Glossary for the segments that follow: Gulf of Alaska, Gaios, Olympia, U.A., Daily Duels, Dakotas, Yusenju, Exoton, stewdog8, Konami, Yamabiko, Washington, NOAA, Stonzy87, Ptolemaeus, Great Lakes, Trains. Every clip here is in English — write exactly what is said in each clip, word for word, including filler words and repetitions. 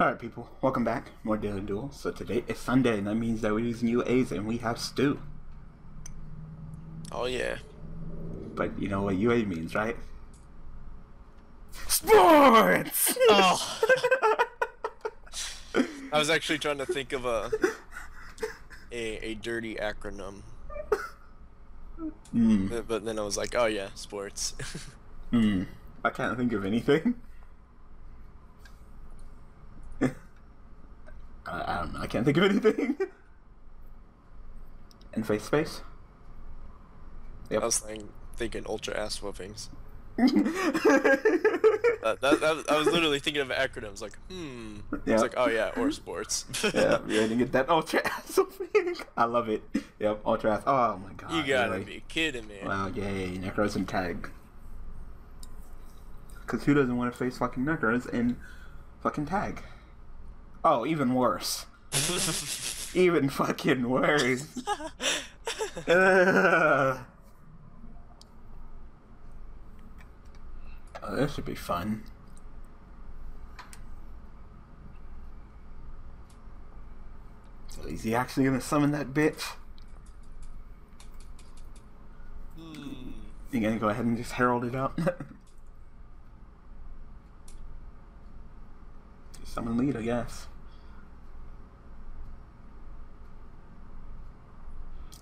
Alright people, welcome back. More Daily Duels. So today is Sunday, and that means that we're using U A's and we have stew. Oh yeah. But you know what U A means, right? Sports! Oh. I was actually trying to think of a a, a dirty acronym. Mm. But then I was like, oh yeah, sports. mm. I can't think of anything. I don't know, I can't think of anything. And face space? Yep. I was thinking, thinking ultra ass whoopings. uh, that, that, I was literally thinking of acronyms, like, hmm. Yep. I was like, oh yeah, or sports. Yeah, you're gonna get that ultra ass whooping. I love it. Yep, ultra ass. Oh my god. You gotta really. be kidding me. Wow, yay, Necros and Tag. Because who doesn't want to face fucking Necros and fucking Tag? Oh, even worse. Even fucking worse. uh. Oh, this should be fun. So is he actually gonna summon that bitch? Mm. You gonna go ahead and just herald it up? Summon lead, I guess.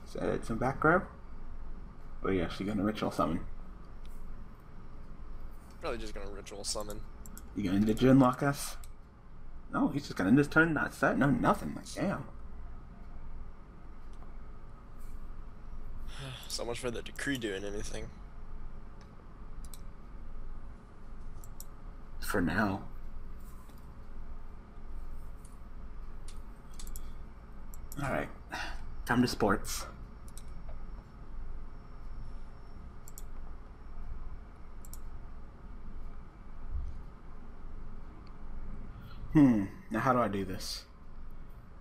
Is that it? Some back row? Or are you actually going to ritual summon? Probably just going to ritual summon. You going to gin lock us? No, he's just going to end his turn, not set, no nothing. Like, damn. So much for the decree doing anything. For now. Alright, time to sports. Hmm, now how do I do this?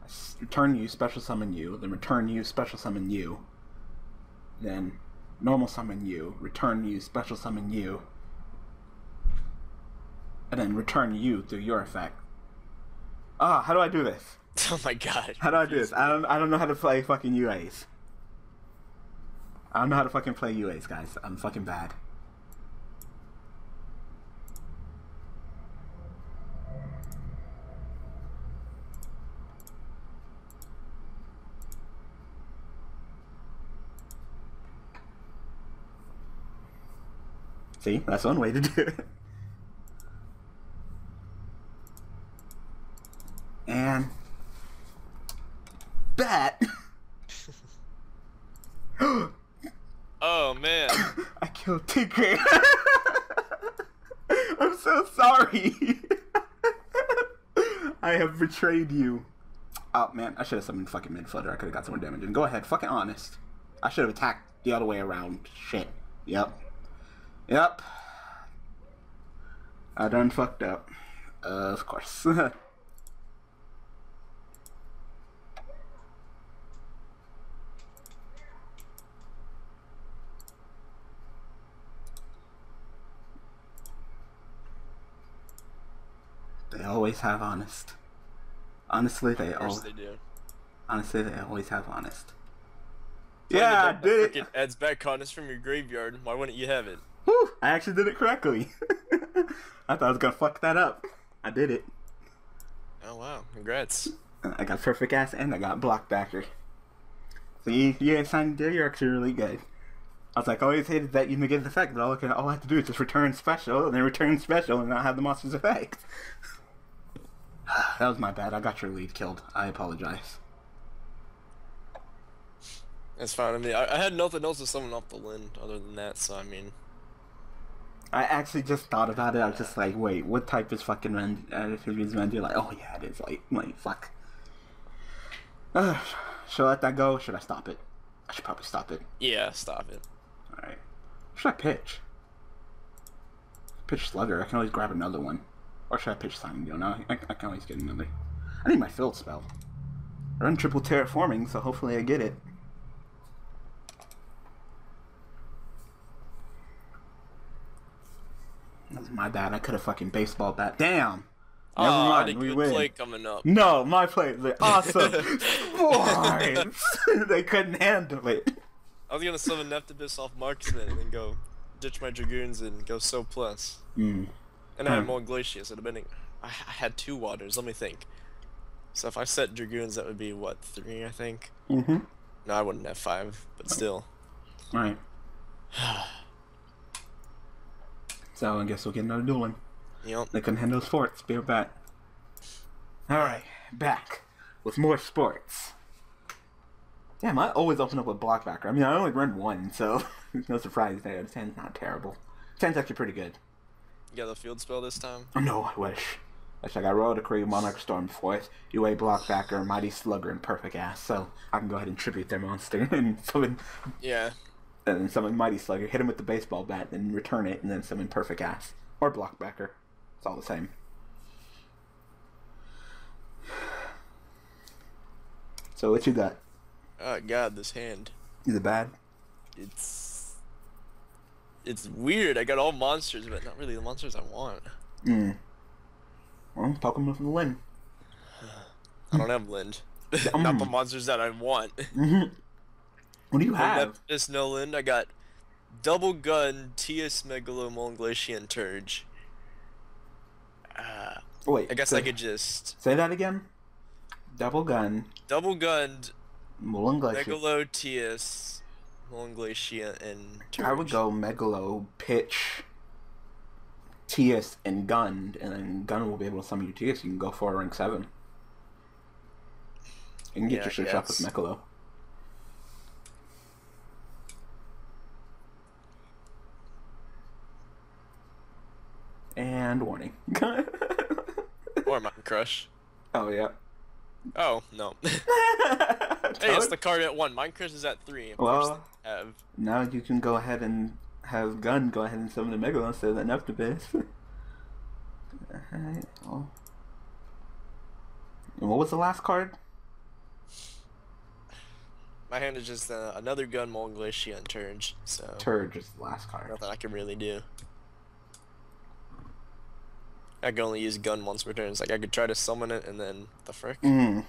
I return you, special summon you, then return you, special summon you, then normal summon you, return you, special summon you, and then return you through your effect. Ah, how do I do this? Oh my god. How do I do this? I don't I don't know how to play fucking U A's. I don't know how to fucking play U A's, guys. I'm fucking bad. See, that's one way to do it. And that oh man, I killed Tinker. I'm so sorry. I have betrayed you. Oh man, I should have summoned fucking mid-flutter. I could have got some more damage. And go ahead, fucking honest. I should have attacked the other way around. Shit. Yep. Yep. I done fucked up. Uh, of course. They always have honest. Honestly, they always. They do. Honestly, they always have honest. When yeah, I did it. Adds back honest from your graveyard. Why wouldn't you have it? Whew, I actually did it correctly. I thought I was gonna fuck that up. I did it. Oh wow! Congrats. I got perfect ass, and I got block backer. See, yeah, sign there. You're actually really good. I was like, I always hated that you negated the fact that all I, can, all I have to do is just return special, and then return special, and not have the monster's effect. That was my bad. I got your lead killed. I apologize. That's fine. I mean, I, I had nothing else to summon off the land other than that, so I mean... I actually just thought about it. I was just like, wait, what type is fucking Rend... Uh, if it is Rend, you're like, oh yeah, it is. Like, like fuck. Uh, should I let that go, or should I stop it? I should probably stop it. Yeah, stop it. Alright. Should I pitch? Pitch Slugger. I can always grab another one. Or should I pitch Sign Deal? No, I, I can always get another. I need my field spell. I run triple terraforming, so hopefully I get it. That was my bad. I could have fucking baseball bat. Damn! Never oh, mind, we win. Play coming up. No, my play is awesome. They couldn't handle it. I was gonna summon Nephthybis off Marksman and then go ditch my Dragoons and go So Plus. Mm. And I had hmm. more Glacius at a minute. I had two waters, let me think. So if I set Dragoons, that would be, what, three, I think? Mm-hmm. No, I wouldn't have five, but still. Alright. So I guess we'll get another dueling. Yep. They couldn't handle sports, be right back. Alright, back with more sports. Damn, I always open up with Blockbacker. I mean, I only run one, so it's no surprise there. ten's not terrible. ten's actually pretty good. You got the field spell this time? Oh, no, I wish. That's like I rolled a Kree, Monarch Storm Force, U A Blockbacker, Mighty Slugger, and Perfect Ass, so I can go ahead and tribute their monster and summon... Yeah. And then summon Mighty Slugger, hit him with the baseball bat, and return it, and then summon Perfect Ass. Or Blockbacker. It's all the same. So what you got? Oh god, this hand. Is it bad? It's... It's weird. I got all monsters, but not really the monsters I want. Hmm. Well, Pokemon from Lind. I don't have Lind. Not the monsters that I want. Mm-hmm. What do you have? There's no Lind. I got Double Gun, T S Megalomole, and Glacian Turge. Uh, Wait. I guess so, I could just... Say that again? Double Gun. Double Gunned... Molon Megalo, T S, Molon Glacia, and Turge. I would go Megalo, Pitch, T S, and Gun, and then Gun will be able to summon you T S. You can go for rank seven. You can get yeah, your switch up with Megalo. And warning. Or Mountain Crush. Oh, yeah. Oh, no. Hey, it's the card at one. Minecraft is at three. Well, have. Now you can go ahead and have Gun go ahead and summon the Megalon instead of that Nephthybis. Alright, well. And what was the last card? My hand is just uh, another Gun, Molon Glacia, and Turge. So. Turge is the last card. Nothing I can really do. I can only use Gun once per turn. It's like I could try to summon it and then the frick. Mm.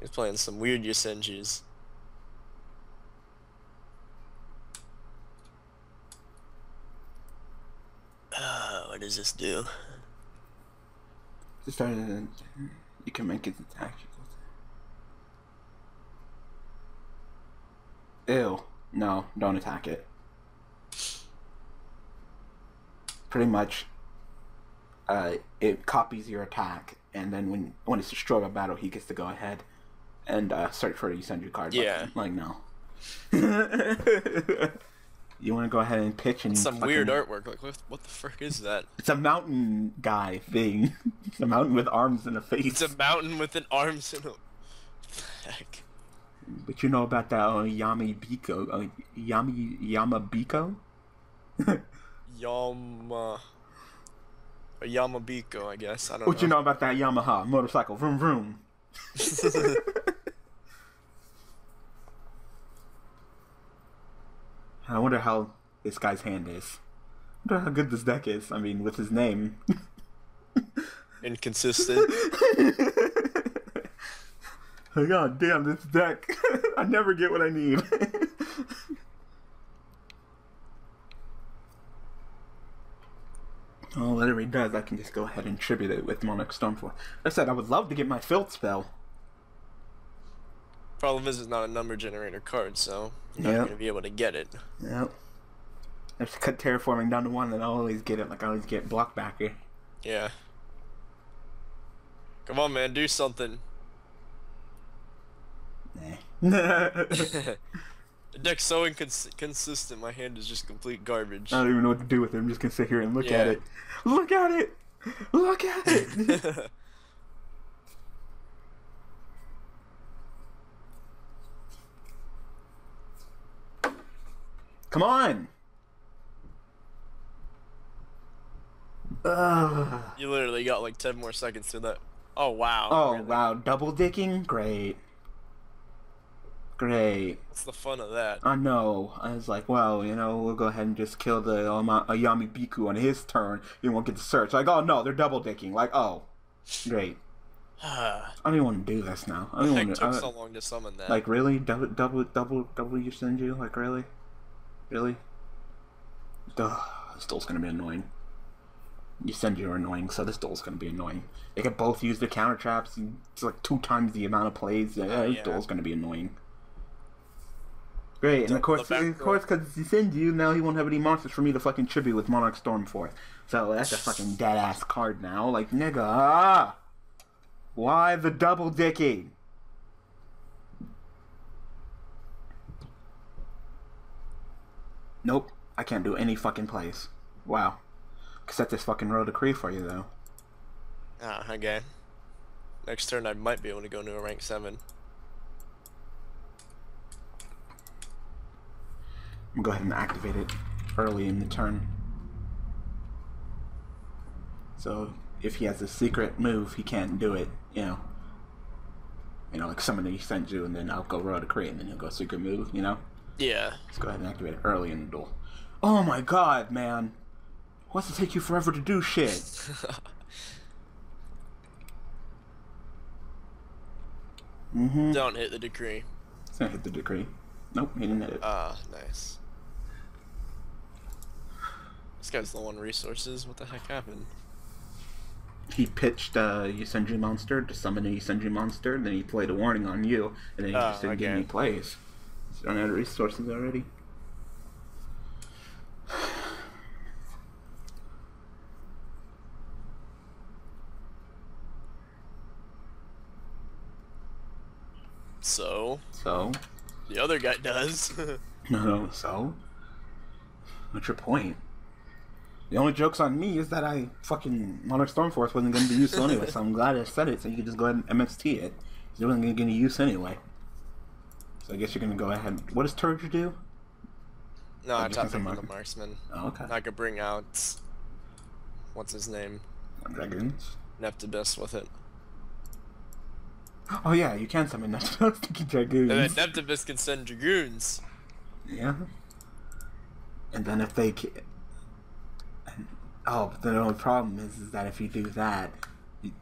He's playing some weird Yusenjis. Uh, what does this do? Just started. You can make it attack. Ew! No, don't attack it. Pretty much, uh, it copies your attack, and then when when it's destroyed by battle, he gets to go ahead and uh, search for it. You send your card. Yeah. Like, like no. You want to go ahead and pitch and some fucking... weird artwork. Like what, what the frick is that? It's a mountain guy thing. It's a mountain with arms and a face. It's a mountain with an arms and a. Heck. But you know about that uh, Yami Biko? Uh, Yami Yamabiko. Yama... Or Yamabiko, I guess. I don't what know. What you know about that Yamaha motorcycle? Vroom, vroom. I wonder how this guy's hand is. I wonder how good this deck is. I mean, with his name. Inconsistent. Oh, god damn, this deck. I never get what I need. Oh, whatever he does, I can just go ahead and tribute it with Monarch Stormforce. I said I would love to get my Field Spell. Problem is, it's not a number generator card, so you're yep. not going to be able to get it. Yep. I have to cut Terraforming down to one, and I'll always get it. Like, I always get Blockbacker. Yeah. Come on, man, do something. Nah. The deck's so inconsistent, my hand is just complete garbage. I don't even know what to do with it, I'm just gonna sit here and look yeah. at it. Look at it! Look at it! Come on! Ugh. You literally got like ten more seconds to that. Oh wow. Oh really? Wow, double dicking? Great. Great. What's the fun of that? I know. I was like, well, you know, we'll go ahead and just kill the Ayami Biku on his turn. You won't get to search. Like, oh no, they're double dicking. Like, oh, great. I don't even want to do this now. I don't want to. It took so long to summon that. Like, really? Double, double, double, double Yusenju? Like, really? Really? Duh. This duel's gonna be annoying. Yusenju are annoying, so this duel's gonna be annoying. They could both use their counter traps. And it's like two times the amount of plays. Yeah, uh, this yeah. duel's gonna be annoying. Great, and of course, of course, because he sends you, now he won't have any monsters for me to fucking tribute with Monarch Storm Force. So that's a fucking dead-ass card now. Like, nigga, why the double dicking? Nope, I can't do any fucking plays. Wow. Except this fucking Royal Decree for you, though. Ah, uh, okay. Next turn, I might be able to go into a rank seven. I'm going to go ahead and activate it early in the turn. So if he has a secret move, he can't do it, you know. You know, like somebody sent you, and then I'll go Royal Decree, and then he'll go secret move, you know? Yeah. Let's go ahead and activate it early in the duel. Oh my god, man. What's it take you forever to do shit? mm-hmm. Don't hit the decree. It's going to hit the decree. Nope, he didn't hit it. Ah, uh, nice. This guy's low on resources. What the heck happened? He pitched a Yusenju monster to summon a Yusenju monster, and then he played a warning on you, and then he uh, just didn't okay. get any plays. He's run out of resources already. So? So? The other guy does. no, no, so? What's your point? The only joke's on me is that I fucking Monarch Stormforce wasn't going to be useful anyway, so I'm glad I said it so you could just go ahead and M X T it. It wasn't going to get any use anyway. So I guess you're going to go ahead. What does Turger do? No, I talked about the Marksman. Oh, okay. I could bring out... What's his name? Dragons? Neptibus with it. Oh yeah, you can summon Neptibus Dragoons. And then Neptibus can send Dragoons. Yeah. And then if they... And, oh, but the only problem is, is that if you do that,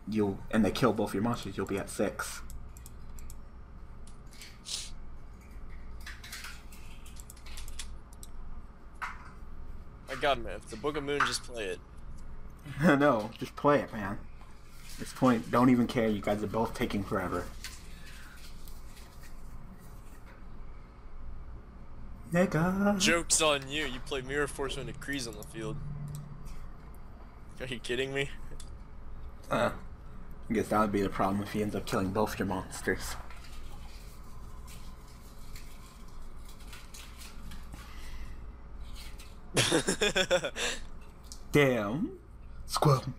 you'll and they kill both your monsters, you'll be at six. My god, man, if the Book of Moon, just play it. No, just play it, man. At this point, don't even care. You guys are both taking forever. Nigga. Joke's on you. You play Mirror Force when it creases on the field. Are you kidding me? Uh, I guess that would be the problem if he ends up killing both your monsters. Damn. Squirm.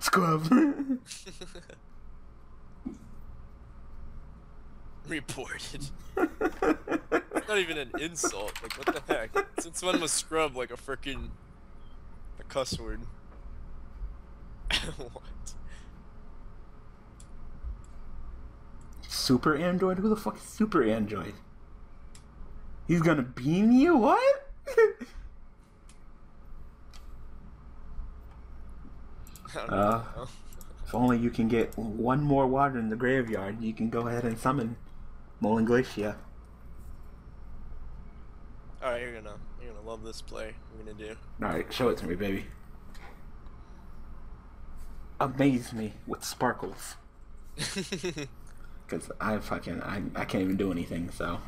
Scrub. Reported. Not even an insult. Like, what the heck? Since when was scrub like a frickin' a cuss word? What? Super Android? Who the fuck is Super Android? He's gonna beam you? What? Uh, if only you can get one more water in the graveyard, you can go ahead and summon Molen Glacia. Alright, you're gonna you're gonna love this play we're gonna do. Alright, show it to me, baby. Amaze me with sparkles. Cause I fucking I I can't even do anything, so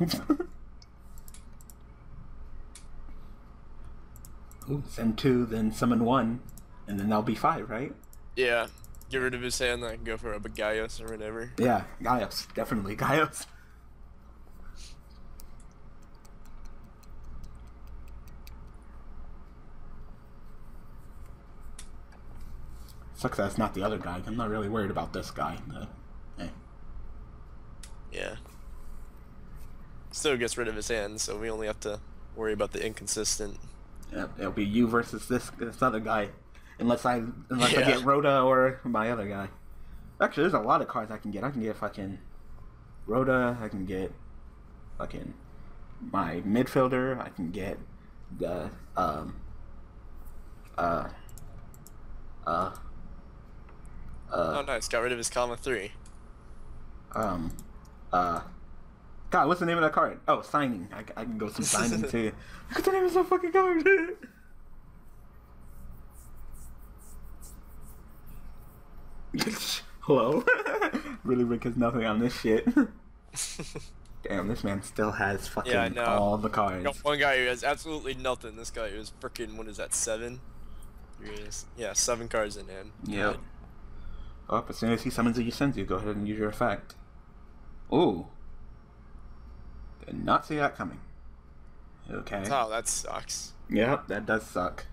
Ooh, send two, then summon one. And then that'll be five, right? Yeah. Get rid of his hand, then I can go for a Gaios or whatever. Yeah, Gaios. Definitely Gaios. Sucks that's not the other guy. I'm not really worried about this guy. But, hey. Yeah. Still gets rid of his hand, so we only have to worry about the inconsistent. Yeah, it'll be you versus this, this other guy. Unless I unless yeah. I get Rhoda or my other guy. Actually, there's a lot of cards I can get. I can get fucking Rhoda. I can get fucking my midfielder. I can get the um uh uh uh oh nice, got rid of his comma three. Um uh God, what's the name of that card? Oh, signing. I, I can go some signing too. Look at the name of that fucking card. Hello? Really because nothing on this shit. Damn, this man still has fucking yeah, no. all the cards. You know, one guy who has absolutely nothing. This guy who has freaking, what is that, seven? Yeah, seven cards in hand. Yeah. Right. Oh, as soon as he summons a Yusenzu, go ahead and use your effect. Ooh. Did not see that coming. Okay. Oh, that sucks. Yep, that does suck.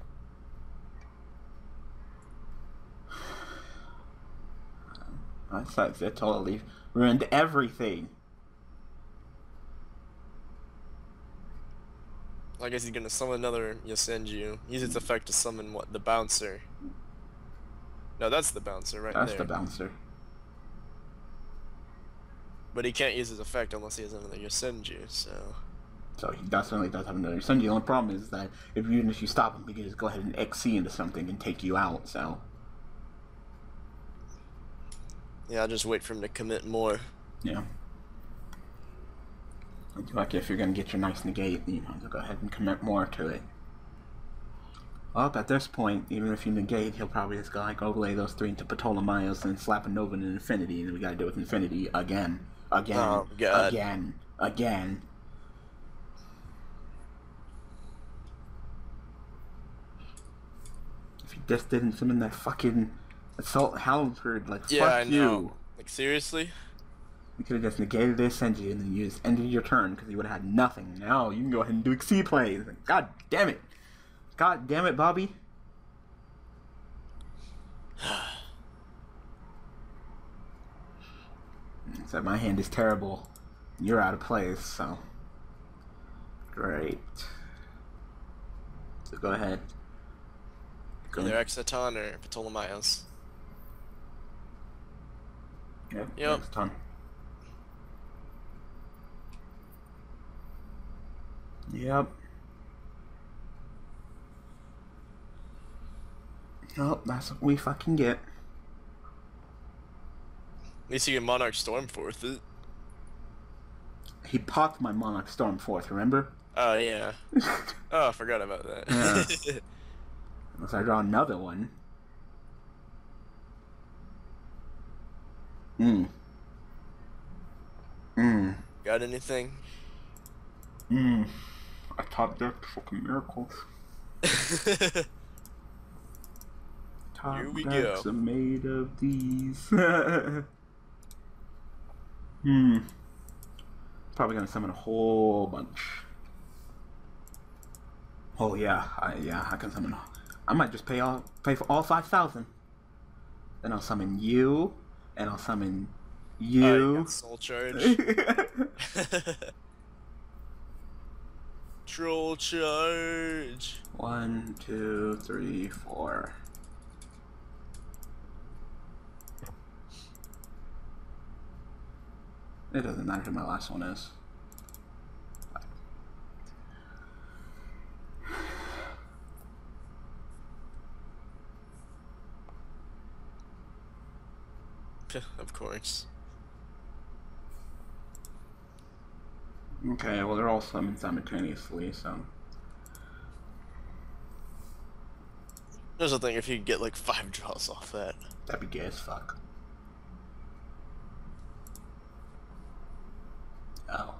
That sucks. That totally ruined everything. I guess he's gonna summon another Yosenju. Use its effect to summon what? The bouncer. No, that's the bouncer right there. That's the bouncer. But he can't use his effect unless he has another Yosenju, so... So he definitely does have another Yosenju. The only problem is that if you, even if you stop him, he can just go ahead and X C into something and take you out, so... Yeah, I'll just wait for him to commit more. Yeah. Like, if you're going to get your nice negate, you know, go ahead and commit more to it. Well, at this point, even if you negate, he'll probably just go, like, overlay those three into Ptolemaeus and slap a Nova and an Infinity, and then we got to deal with Infinity again. Again. Oh, God. Again. Again. If you just didn't summon that fucking Assault Halberd, like, yeah, fuck I know. you. Like, seriously? You could have just negated this Senji and then you just ended your turn because you would have had nothing. Now you can go ahead and do X C plays. God damn it. God damn it, Bobby. Except my hand is terrible. You're out of plays, so. Great. So go ahead. Go Either Exaton or Ptolemaeus. Yeah, yep. Exaton. Yep. Oh, that's what we fucking get. At least you get Monarch Stormforth. He popped my Monarch Stormforth, remember? Oh, yeah. Oh, I forgot about that. Yeah. Unless I draw another one. Mm. Mm. Got anything? Mm. I top decked fucking miracles. Top Here we decks go. Are made of these. Hmm. Probably gonna summon a whole bunch. Oh yeah, I, yeah, I can summon. I might just pay all pay for all five thousand. Then I'll summon you, and I'll summon you. Uh, soul charge. Troll charge. One, two, three, four. It doesn't matter who my last one is. Of course. Okay, well, they're all summoned simultaneously, so... There's a thing if you could get, like, five draws off that. That'd be gay as fuck. Oh.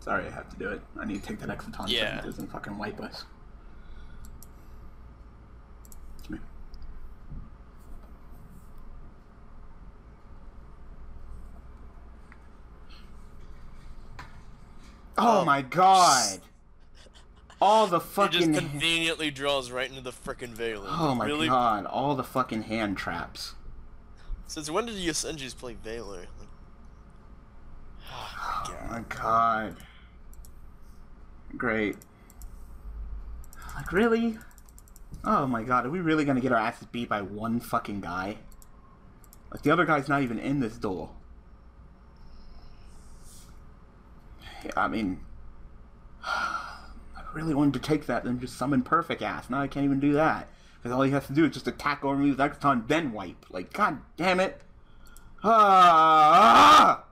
Sorry, I have to do it. I need to take that Exaton yeah. so it doesn't fucking wipe us. Come here. Oh, oh my god! All the fucking. He just conveniently draws right into the frickin' Veiling. Oh my really? god! All the fucking hand traps. Since when did the Yosenjus play Veiler? Like... Oh my god. Great. Like, really? Oh my god, are we really gonna get our asses beat by one fucking guy? Like, the other guy's not even in this duel. Yeah, I mean... I really wanted to take that and just summon Perfect Ass. Now I can't even do that. Because all he has to do is just attack over me with Exoton, then wipe. Like, god damn it! Ah!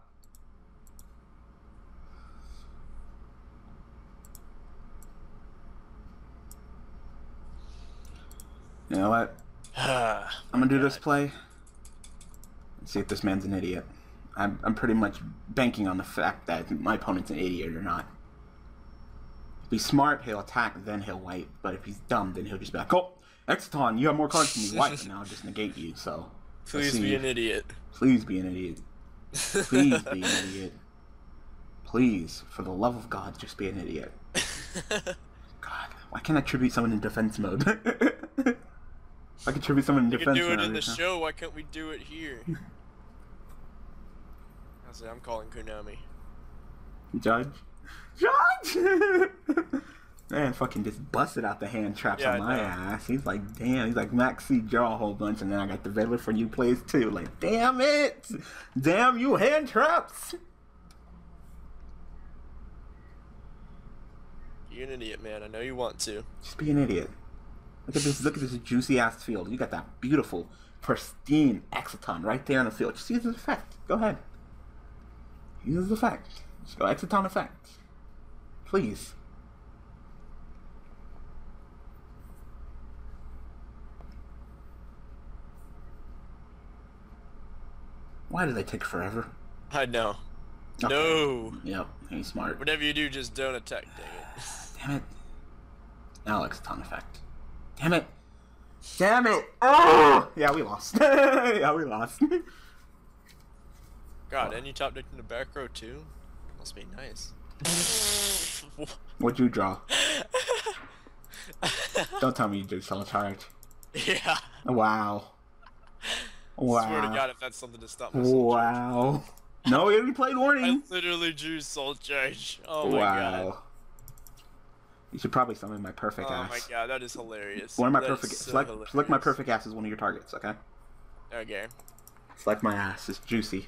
You know what? I'm gonna do this play and see if this man's an idiot. I'm, I'm pretty much banking on the fact that my opponent's an idiot or not. If he's smart, he'll attack, then he'll wipe. But if he's dumb, then he'll just be like, oh, Exoton, you have more cards than you wipe, and I'll just negate you, so... Please be an idiot. Please be an idiot. Please be an idiot. Please, for the love of God, just be an idiot. God, why can't I tribute someone in defense mode? I can tribute someone in defense mode. We can do it in the show, why can't we do it here? I said, I'm calling Konami. Judge? Judge! Man fucking just busted out the hand traps yeah, on my ass. He's like, damn. He's like, Maxi, draw a whole bunch, and then I got the Vettler for you plays too. Like, damn it! Damn you hand traps! You're an idiot, man. I know you want to. Just be an idiot. Look at this, look at this juicy-ass field. You got that beautiful, pristine Exoton right there on the field. Just use this effect. Go ahead. Use this effect. Just go Exoton effect. Please. Why do they take forever? I know. Okay. No. Yep, he's smart. Whatever you do, just don't attack, David. Damn it. Alex, ton effect. Damn it. Damn it. Oh! Yeah, we lost. yeah, we lost. God, oh. And you top decked in the back row, too? Must be nice. What'd you draw? Don't tell me you did Solitary. Yeah. Wow. Wow. Swear to God, if that's something to stop myself. Wow. No, we already played warning. I literally drew Soul Charge. Oh my wow. God. You should probably summon my perfect oh ass. Oh my God, that is hilarious. One of my that perfect. So select, hilarious. select my perfect ass as one of your targets, okay? Okay. Select my ass. It's juicy,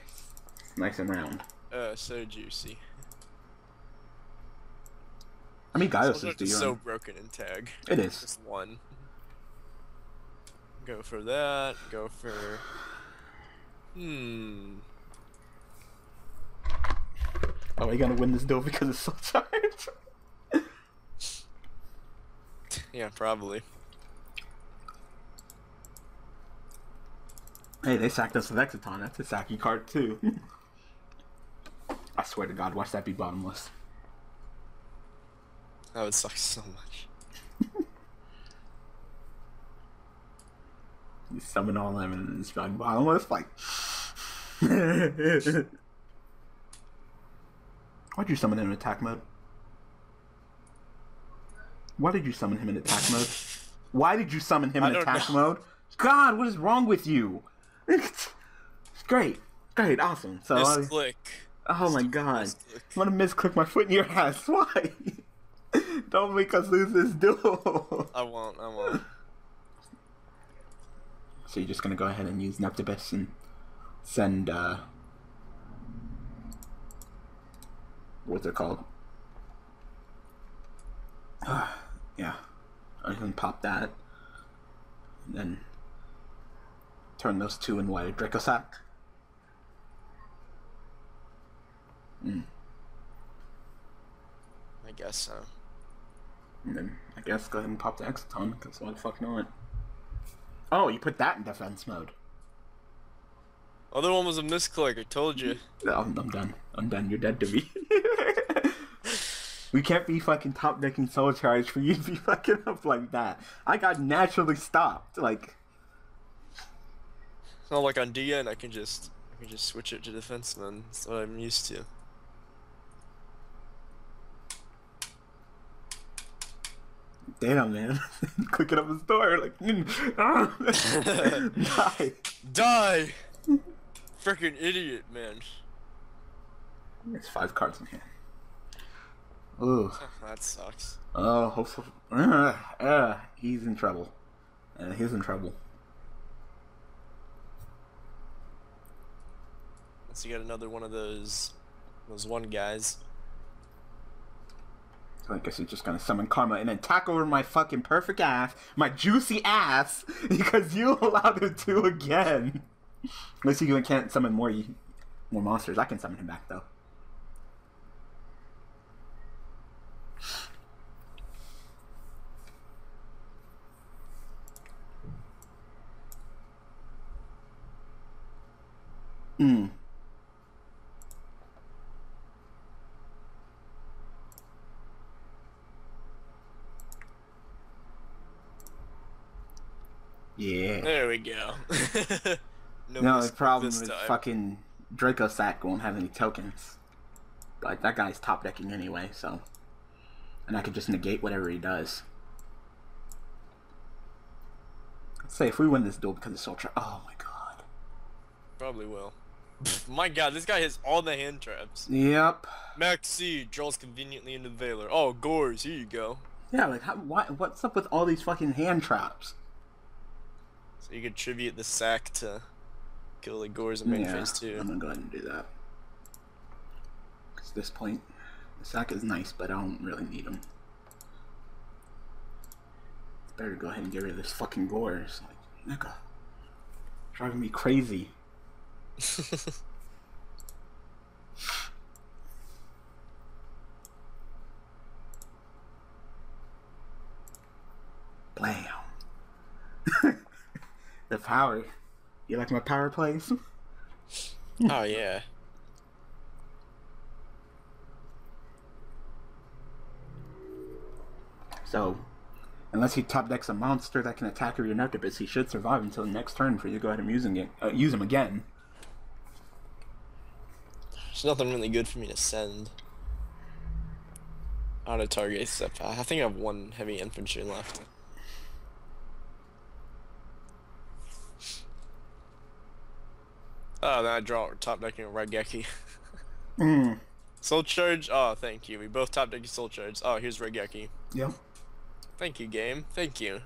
nice and round. Uh, so juicy. How many Gaios do you? It's so broken in tag. It is. Just one. Go for that, go for... Hmm... Are we gonna win this duel because it's so tired? Yeah, probably. Hey, they sacked us with Exoton, that's a sacky card too. I swear to God, watch that be bottomless. That would suck so much. You summon all them and it's like bottomless, like. Why'd you summon him in attack mode? Why did you summon him in attack mode? Why did you summon him I in attack know. mode? God, what is wrong with you? It's great, great, awesome. So misclick. I, oh my God, I'm gonna misclick my foot in your ass. Why? Don't make us lose this duel. I won't. I won't. So you're just gonna go ahead and use Neptibus and send uh what's it called? Uh, yeah. I can pop that. And then turn those two in white Dracosac. Mm. I guess so. And then I guess go ahead and pop the Exoton, because why the fuck not? Oh, you put that in defense mode. Other one was a misclick, I told you. I'm, I'm done. I'm done. You're dead to me. We can't be fucking top decking Soul Charge for you to be fucking up like that. I got naturally stopped. Like, it's not like on D N I can just I can just switch it to defense mode. That's what I'm used to. Damn, man. Click it up the store, like, die. Die! Freaking idiot, man. There's five cards in hand. Ugh. That sucks. Oh, uh, hopefully. Uh, uh, he's in trouble. Uh, he's in trouble. So you got another one of those, those one guys. So I guess you're just gonna summon karma and then tack over my fucking perfect ass, my juicy ass, because you allowed him to again. Unless you can't summon more, more monsters. I can summon him back though. Hmm. Yeah. There we go. no, no the problem is fucking Draco Sack won't have any tokens. Like, that guy's top decking anyway, so. And I could just negate whatever he does. Let's say if we win this duel because of Soul Trap. Oh my god. Probably will. My god, this guy has all the hand traps. Yep. Max C draws conveniently into the Veiler. Oh, Gores, here you go. Yeah, like, how, why, what's up with all these fucking hand traps? So you could tribute the sack to kill the Gores in main yeah, phase two. I'm gonna go ahead and do that. Because at this point, the sack is nice, but I don't really need him. Better go ahead and get rid of this fucking Gores. Like, nigga. Driving me crazy. Blam. The power. You like my power plays? Oh, yeah. So, unless he top decks a monster that can attack or your Nectabits, he should survive until the next turn for you to go ahead and using it, uh, use him again. There's nothing really good for me to send. Out of target, except I think I have one heavy infantry left. Oh, then I draw top decking a Red Geki. mm. Soul Charge? Oh, thank you. We both top decking Soul Charge. Oh, here's Red Geki. Yep. Thank you, game. Thank you.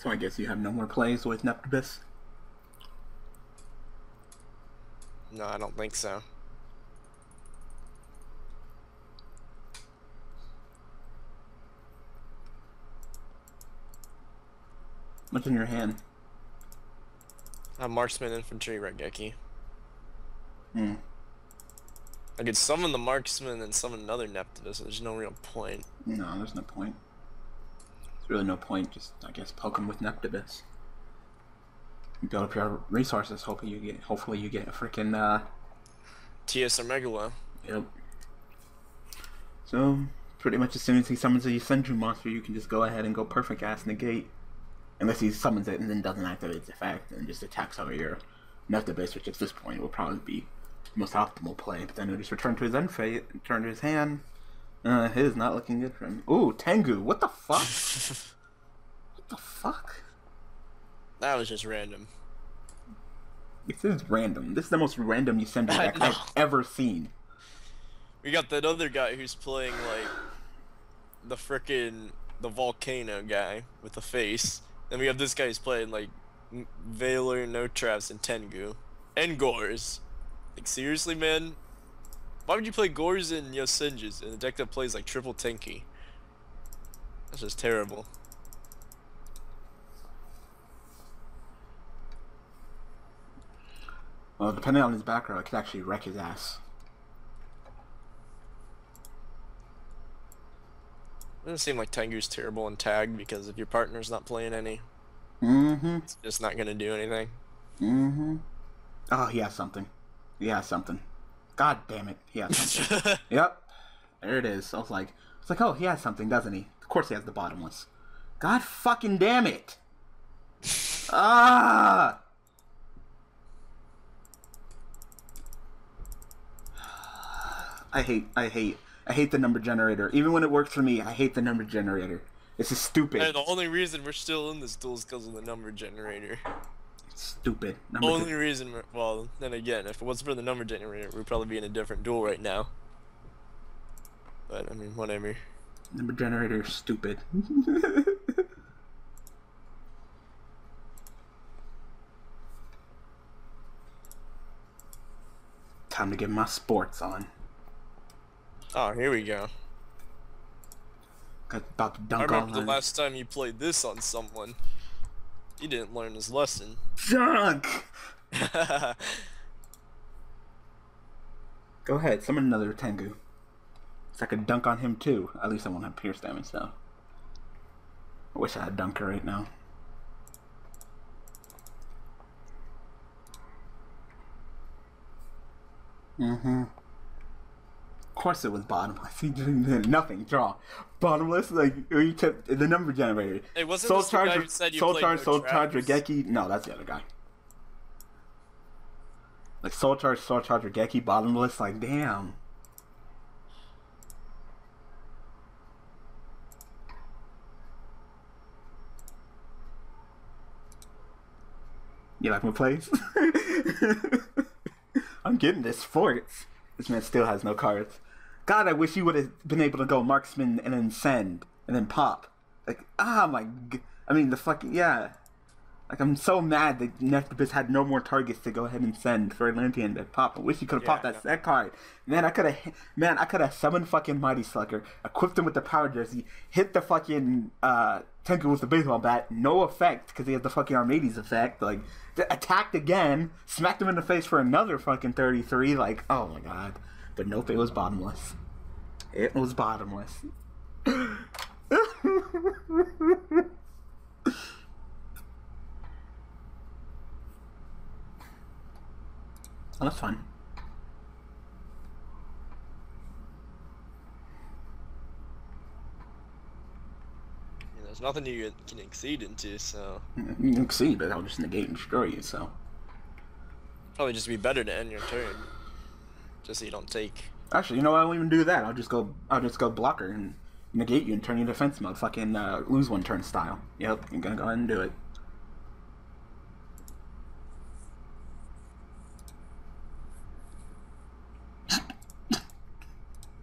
So I guess you have no more plays with Nectabus? No, I don't think so. What's in your hand? A marksman infantry Regeki. Hmm. I could summon the marksman and summon another Nectabus, so there's no real point. No, there's no point. There's really no point, just I guess poke him with Nectabus. Build up your resources, hoping you get hopefully you get a freaking uh T S Armegula. Yep. So pretty much as soon as he summons a Sentry monster, you can just go ahead and go perfect ass negate. Unless he summons it and then doesn't activate its effect and just attacks over your Nectabus, which at this point will probably be the most optimal play. But then he'll just return to his end phase, return to his hand. Uh, it is not looking good for him. Ooh, Tengu! What the fuck? What the fuck? That was just random. This is random. This is the most random you send back I've ever seen. We got that other guy who's playing like the frickin' the volcano guy with the face. And we have this guy who's playing, like, Veiler, No Traps, and Tengu. And Gores. Like, seriously, man? Why would you play Gores and Yosinges in a deck that plays, like, Triple Tenki? That's just terrible. Well, depending on his back row, it could actually wreck his ass. It doesn't seem like Tengu's terrible in tag because if your partner's not playing any, mm-hmm. it's just not going to do anything. Mm-hmm. Oh, he has something. He has something. God damn it. He has something. Yep. There it is. I was like, it's like, oh, he has something, doesn't he? Of course he has the bottomless. God fucking damn it. Ah! I hate, I hate. I hate the number generator. Even when it works for me, I hate the number generator. This is stupid. And the only reason we're still in this duel is because of the number generator. Stupid. Number Only two. reason, well, then again, if it wasn't for the number generator, we'd probably be in a different duel right now. But I mean, whatever. Number generator is stupid. Time to get my sports on. Oh, here we go. Got about to dunk on. I remember the last time you played this on someone. You didn't learn his lesson. Dunk. Go ahead, summon another Tengu. So I could dunk on him too. At least I won't have pierce damage though. I wish I had dunker right now. Mm-hmm. Of course it was bottomless. He did nothing. Draw. Bottomless, like, you took the number generator. Hey, wasn't Soul this Charge, the guy who said you Soul played Charge, no Soul Charge, Regeki. No, that's the other guy. Like, Soul Charge, Soul Charge, Regeki, bottomless, like, damn. You like my plays? I'm getting this forts. This man still has no cards. God, I wish you would have been able to go marksman and then send and then pop. Like, ah, my. G I mean, the fucking yeah. Like, I'm so mad that Nectabis had no more targets to go ahead and send for Atlantean to pop. I wish you could have yeah, popped that set card. Man, I could have. Man, I could have summoned fucking Mighty Slugger, equipped him with the power jersey, hit the fucking uh, Tengu with the baseball bat, no effect because he has the fucking Armades effect. Like, attacked again, smacked him in the face for another fucking thirty-three. Like, oh my god. But nope, it was bottomless. It was bottomless. Oh, that's fun. Yeah, there's nothing you can exceed into, so... You can exceed, but I'll just negate and destroy you, so... Probably just be better to end your turn. Just so you don't take. Actually, you know what? I won't even do that. I'll just go. I'll just go blocker and negate you and turn you to defense mode. Fucking uh, lose one turn style. Yep, you're gonna go ahead and do it.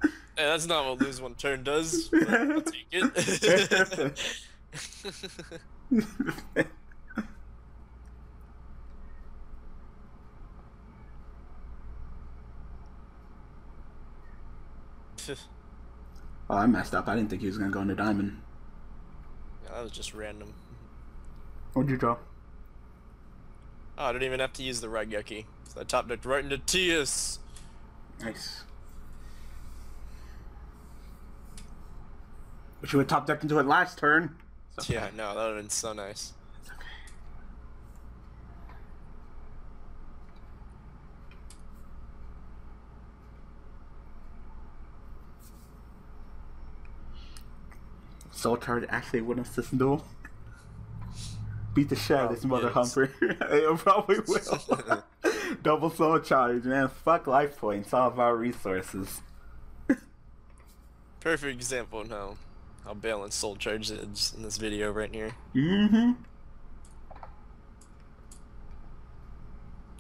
Hey, that's not what lose one turn does. But I'll take it. Oh, I messed up. I didn't think he was gonna go into diamond. Yeah, that was just random. What'd you draw? Oh, I didn't even have to use the Regeki. So I top decked right into Tius. Nice. But you would top decked into it last turn. Okay. Yeah, no, that would have been so nice. It's okay. Soul Charge actually win us this duel. Beat the shit out of this mother humper. It probably will. Double Soul Charge, man. Fuck life points, all of our resources. Perfect example of how, how balanced Soul Charge is in this video right here. Mm-hmm.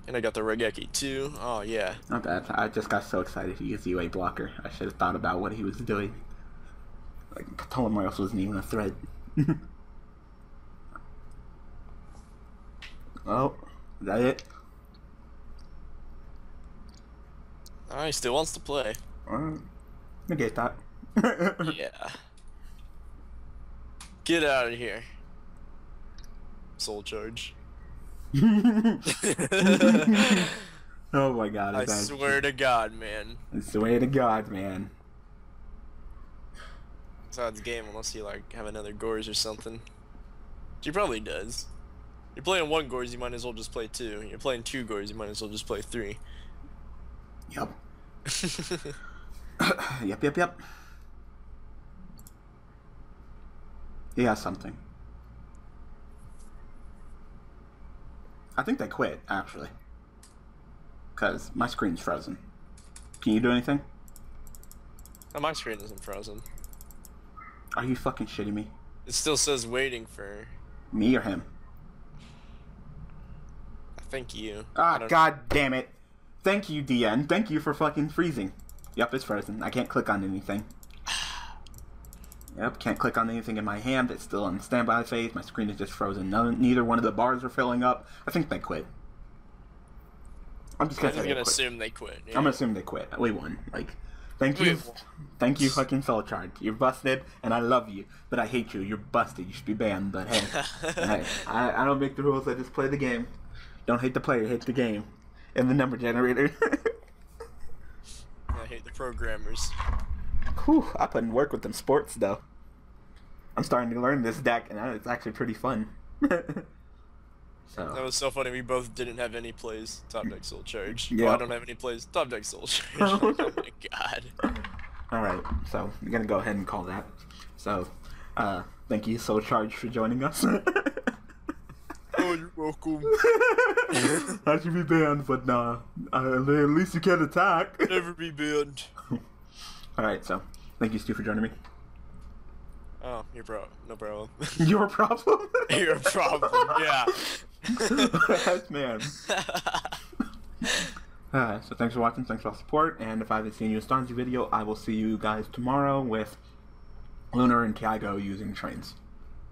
And I got the Regeki too. Oh, yeah. Not bad. I just got so excited to use U A blocker. I should have thought about what he was doing. Like, Ptolemy wasn't even a threat. Oh, is that it? Alright, he still wants to play. Alright. I get that. Yeah. Get out of here. Soul Charge. Oh my god. I swear to god, man. I swear to god, man. Besides game, unless you like have another Gores or something. She probably does. You're playing one Gores, you might as well just play two. You're playing two Gores, you might as well just play three. Yep. Yep, yep, yep. Yeah, something. I think they quit, actually. Because my screen's frozen. Can you do anything? No, my screen isn't frozen. Are you fucking shitting me? It still says waiting for... Me or him? Thank you. Ah, god damn it. Thank you, D N. Thank you for fucking freezing. Yep, it's frozen. I can't click on anything. Yep, can't click on anything in my hand. It's still on the standby phase. My screen is just frozen. None, neither one of the bars are filling up. I think they quit. I'm just gonna, I'm gonna they assume they quit. Yeah. I'm gonna assume they quit. We won. Like, thank you, thank you, fucking Soul Charge. You're busted, and I love you, but I hate you. You're busted. You should be banned. But hey, hey I, I don't make the rules. I just play the game. Don't hate the player. Hate the game, and the number generator. I hate the programmers. Whew, I put in work with them sports though. I'm starting to learn this deck, and it's actually pretty fun. So. That was so funny. We both didn't have any plays. Top deck Soul Charge. Yeah. Well, I don't have any plays. Top deck Soul Charge. Oh my god. All right. So we're gonna go ahead and call that. So, uh, thank you, Soul Charge, for joining us. Oh, you're welcome. I should be banned, but nah. Uh, at least you can attack. Never be banned. All right. So, thank you, Stu, for joining me. Oh, your problem. No problem. Your problem? Your problem, yeah. Yes, man. Uh, so thanks for watching, thanks for all support, and if I haven't seen you in Starnzy video, I will see you guys tomorrow with Lunar and Tiago using trains.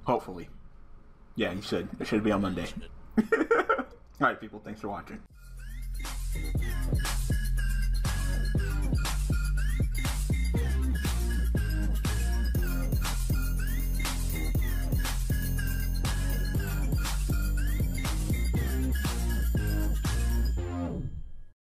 Hopefully. Yeah, you should. It should be on Monday. Alright, people, thanks for watching.